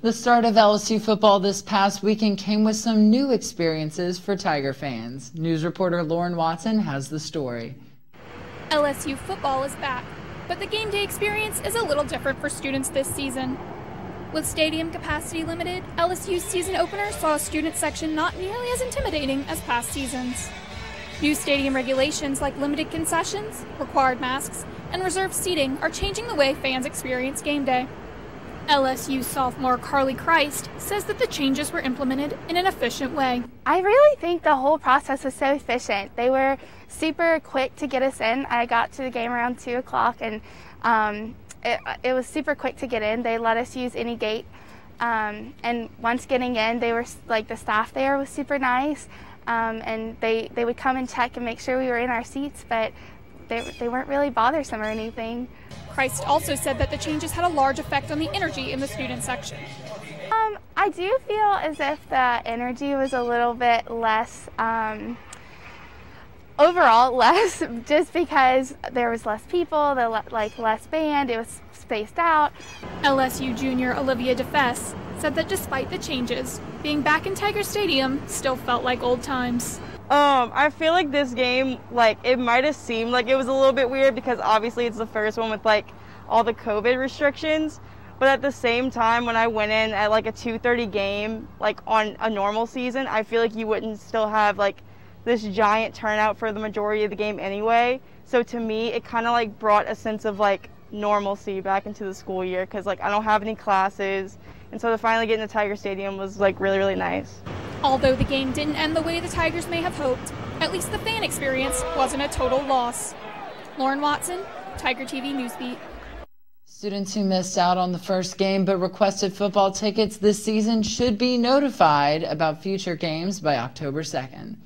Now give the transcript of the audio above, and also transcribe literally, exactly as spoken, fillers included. The start of L S U football this past weekend came with some new experiences for Tiger fans. News reporter Lauren Watson has the story. L S U football is back, but the game day experience is a little different for students this season. With stadium capacity limited, L S U's season opener saw a student section not nearly as intimidating as past seasons. New stadium regulations like limited concessions, required masks, and reserved seating are changing the way fans experience game day. L S U sophomore Carly Crist says that the changes were implemented in an efficient way. I really think the whole process was so efficient. They were super quick to get us in. I got to the game around two o'clock, and um, it, it was super quick to get in. They let us use any gate, um, and once getting in, they were like the staff there was super nice, um, and they, they would come and check and make sure we were in our seats, but they, they weren't really bothersome or anything. Crist also said that the changes had a large effect on the energy in the student section. Um, I do feel as if the energy was a little bit less, um, overall less, just because there was less people, the le like less band, it was spaced out. L S U junior Olivia DeFesse said that despite the changes, being back in Tiger Stadium still felt like old times. Um, I feel like this game, like, it might have seemed like it was a little bit weird because obviously it's the first one with, like, all the COVID restrictions. But at the same time, when I went in at, like, a two thirty game, like, on a normal season, I feel like you wouldn't still have, like, this giant turnout for the majority of the game anyway. So to me, it kind of, like, brought a sense of, like, normalcy back into the school year because, like, I don't have any classes. And so to finally get into Tiger Stadium was, like, really, really nice. Although the game didn't end the way the Tigers may have hoped, at least the fan experience wasn't a total loss. Lauren Watson, Tiger T V Newsbeat. Students who missed out on the first game but requested football tickets this season should be notified about future games by October second.